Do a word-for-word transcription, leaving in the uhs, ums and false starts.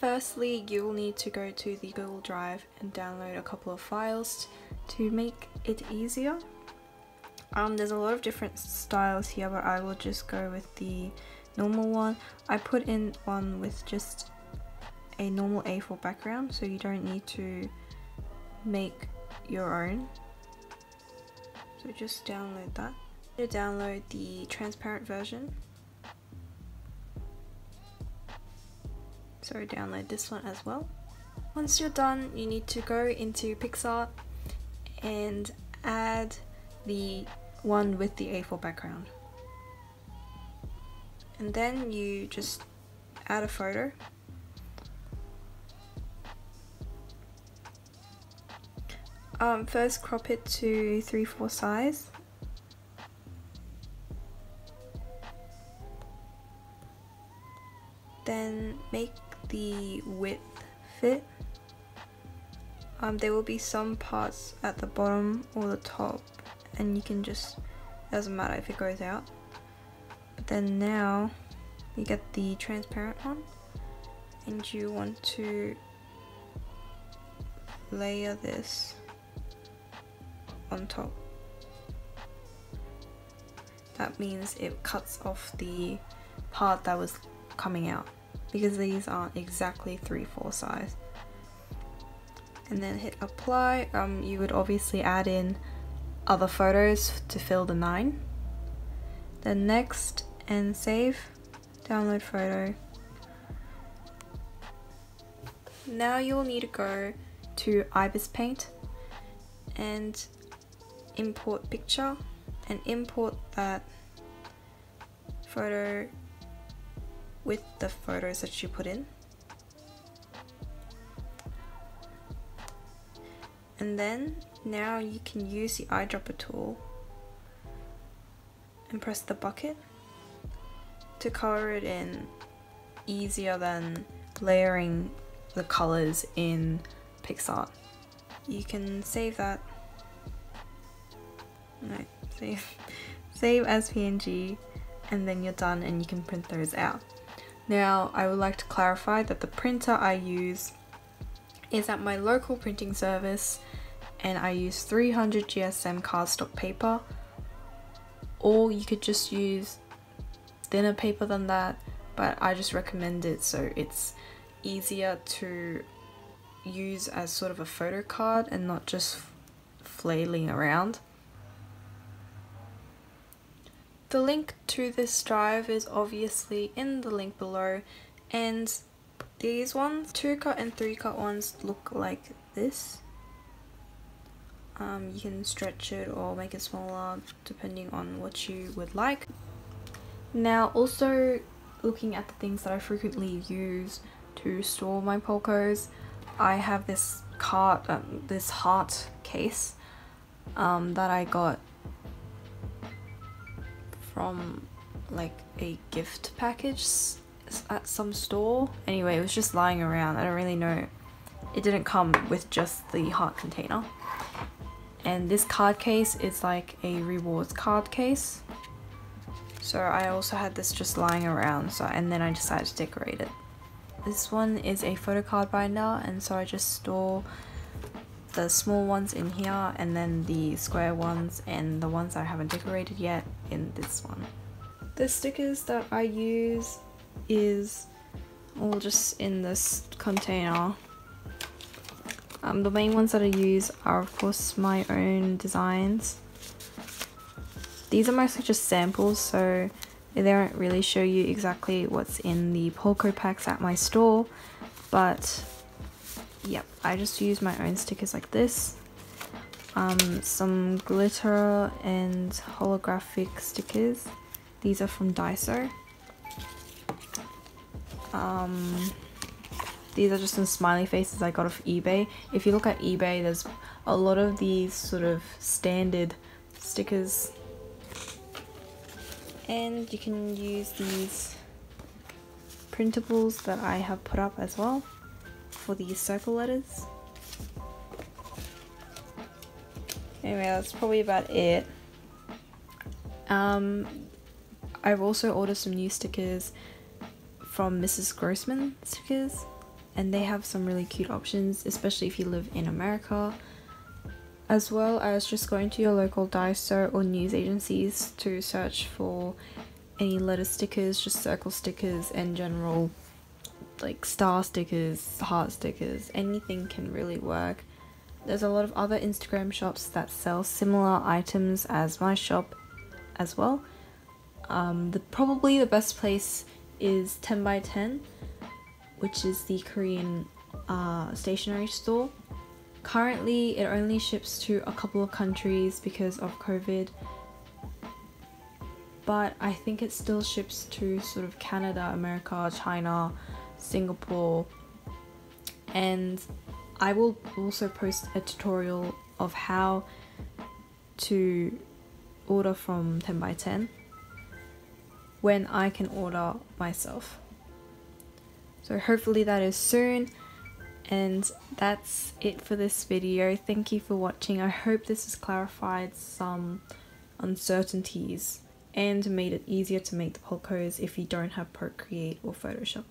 firstly, you'll need to go to the Google Drive and download a couple of files to make it easier. Um, there's a lot of different styles here, but I will just go with the normal one. I put in one with just a normal A four background, so you don't need to make your own. So just download that. To download the transparent version. So download this one as well. Once you're done, you need to go into Picsart and add the one with the A four background. And then you just add a photo. Um, first crop it to three fourths size. Then make the width fit. Um, there will be some parts at the bottom or the top, and you can just, it doesn't matter if it goes out. But then now you get the transparent one, and you want to layer this on top. That means it cuts off the part that was coming out, because these aren't exactly three fourths size. And then hit apply. Um, you would obviously add in other photos to fill the nine. Then next and save, download photo. Now you'll need to go to Ibis Paint and import picture, and import that photo with the photos that you put in. And then now you can use the eyedropper tool and press the bucket to color it in, easier than layering the colors in Picsart. You can save that. No, save. Save as P N G, and then you're done, and you can print those out. Now, I would like to clarify that the printer I use is at my local printing service, and I use three hundred G S M cardstock paper, or you could just use thinner paper than that, but I just recommend it so it's easier to use as sort of a photo card and not just flailing around. The link to this drive is obviously in the link below, and these ones, two cut and three cut ones, look like this. Um, you can stretch it or make it smaller depending on what you would like. Now, also looking at the things that I frequently use to store my Polkos, I have this cart, um, this heart case um, that I got from like a gift package at some store. Anyway, it was just lying around. I don't really know. It didn't come with just the heart container. And this card case is like a rewards card case. So I also had this just lying around, so and then I decided to decorate it. This one is a photo card binder, and so I just store the small ones in here, and then the square ones and the ones I haven't decorated yet in this one. The stickers that I use is all just in this container. Um, the main ones that I use are of course my own designs. These are mostly just samples, so they don't really show you exactly what's in the Polko packs at my store, but yep, I just use my own stickers like this. Um, some glitter and holographic stickers. These are from Daiso. Um, these are just some smiley faces I got off eBay. If you look at eBay, there's a lot of these sort of standard stickers. And you can use these printables that I have put up as well for these circle letters. Anyway, that's probably about it. Um, I've also ordered some new stickers from Missus Grossman stickers, and they have some really cute options, especially if you live in America, as well as just going to your local Daiso or news agencies to search for any letter stickers, just circle stickers and general like star stickers, heart stickers, anything can really work. There's a lot of other Instagram shops that sell similar items as my shop as well. Um, the, probably the best place is ten by ten, which is the Korean uh, stationery store. Currently, it only ships to a couple of countries because of COVID, but I think it still ships to sort of Canada, America, China, Singapore, and I will also post a tutorial of how to order from ten by ten when I can order myself. So hopefully that is soon, and that's it for this video. Thank you for watching. I hope this has clarified some uncertainties and made it easier to make the polcos if you don't have Procreate or Photoshop.